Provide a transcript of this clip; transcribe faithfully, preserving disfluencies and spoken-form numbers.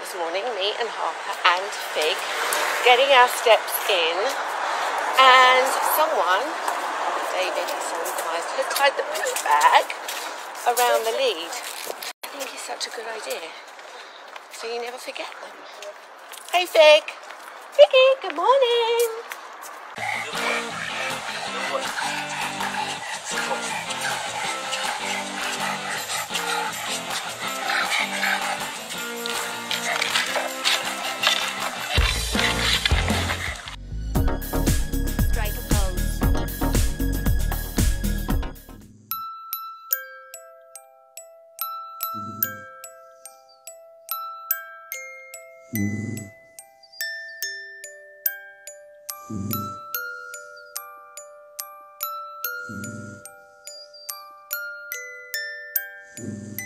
this morning, me and Harper and Fig, getting our steps in, and someone, David Simon, had tied the poo bag around the lead. I think it's such a good idea, so you never forget them. Hey Fig! Figgy, good morning! Mm-hmm.